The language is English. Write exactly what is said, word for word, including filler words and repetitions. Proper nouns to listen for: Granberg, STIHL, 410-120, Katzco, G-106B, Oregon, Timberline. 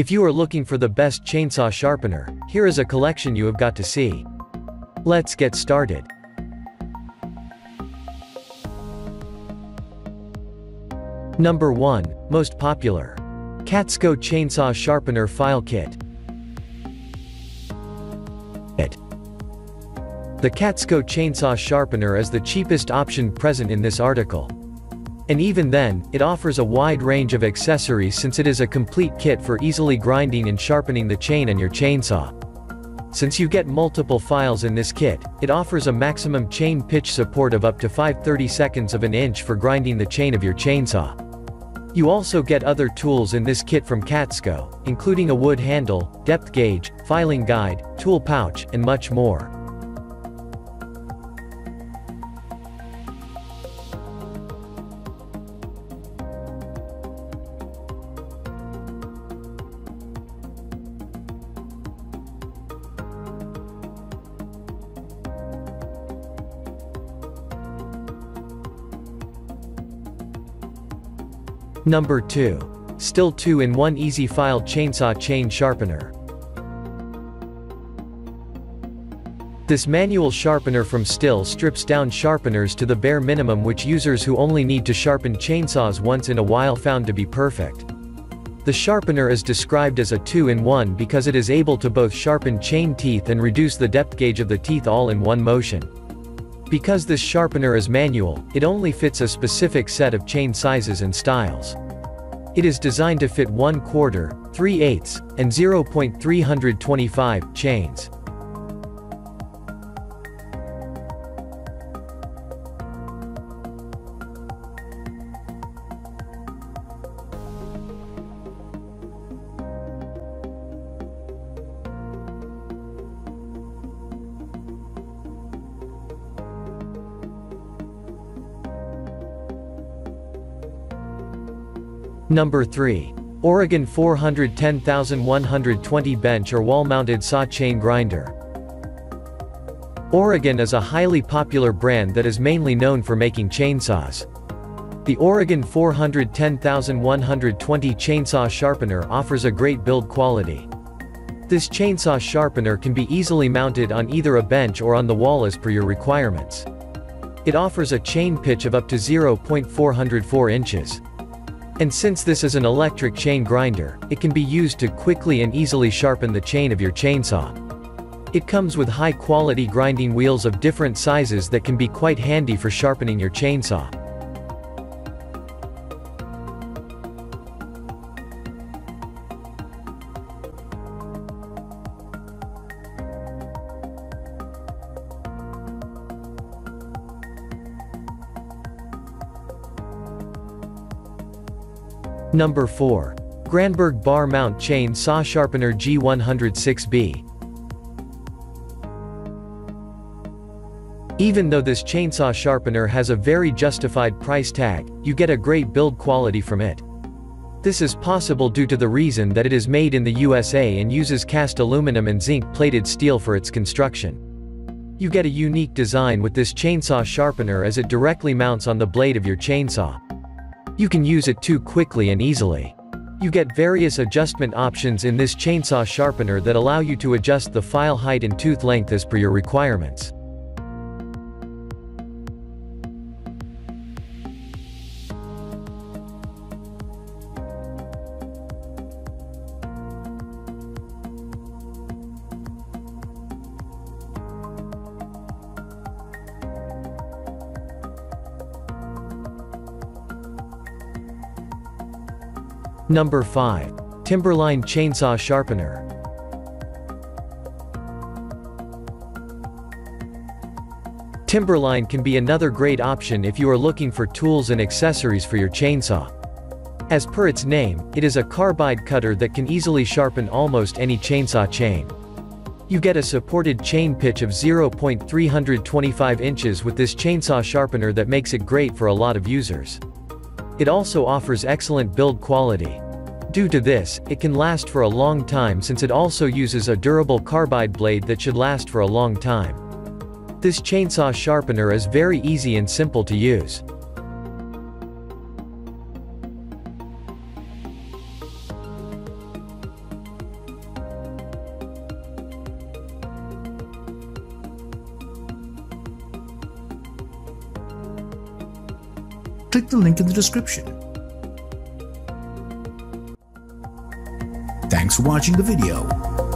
If you are looking for the best chainsaw sharpener, here is a collection you have got to see. Let's get started. Number one. Most popular. Katzco Chainsaw Sharpener File Kit. The Katzco Chainsaw Sharpener is the cheapest option present in this article. And even then, it offers a wide range of accessories since it is a complete kit for easily grinding and sharpening the chain and your chainsaw. Since you get multiple files in this kit, it offers a maximum chain pitch support of up to five thirty-seconds of an inch for grinding the chain of your chainsaw. You also get other tools in this kit from Katzco, including a wood handle, depth gauge, filing guide, tool pouch, and much more. Number two. STIHL two in one Easy File Chainsaw Chain Sharpener. This manual sharpener from STIHL strips down sharpeners to the bare minimum, which users who only need to sharpen chainsaws once in a while found to be perfect. The sharpener is described as a two in one because it is able to both sharpen chain teeth and reduce the depth gauge of the teeth all in one motion. Because this sharpener is manual, it only fits a specific set of chain sizes and styles. It is designed to fit one quarter, three eighths, and zero point three two five chains. Number three. Oregon four hundred ten thousand one hundred twenty Bench or Wall-Mounted Saw Chain Grinder. Oregon is a highly popular brand that is mainly known for making chainsaws. The Oregon four hundred ten thousand one hundred twenty Chainsaw Sharpener offers a great build quality. This chainsaw sharpener can be easily mounted on either a bench or on the wall as per your requirements. It offers a chain pitch of up to zero point four zero four inches. And since this is an electric chain grinder, it can be used to quickly and easily sharpen the chain of your chainsaw. It comes with high-quality grinding wheels of different sizes that can be quite handy for sharpening your chainsaw. Number four. Granberg Bar Mount Chain Saw Sharpener G one oh six B. Even though this chainsaw sharpener has a very justified price tag, you get a great build quality from it. This is possible due to the reason that it is made in the U S A and uses cast aluminum and zinc-plated steel for its construction. You get a unique design with this chainsaw sharpener as it directly mounts on the blade of your chainsaw. You can use it too quickly and easily. You get various adjustment options in this chainsaw sharpener that allow you to adjust the file height and tooth length as per your requirements. Number five. Timberline Chainsaw Sharpener. Timberline can be another great option if you are looking for tools and accessories for your chainsaw. As per its name, it is a carbide cutter that can easily sharpen almost any chainsaw chain. You get a supported chain pitch of zero point three two five inches with this chainsaw sharpener that makes it great for a lot of users. It also offers excellent build quality. Due to this, it can last for a long time since it also uses a durable carbide blade that should last for a long time. This chainsaw sharpener is very easy and simple to use. click the link in the description. Thanks for watching the video.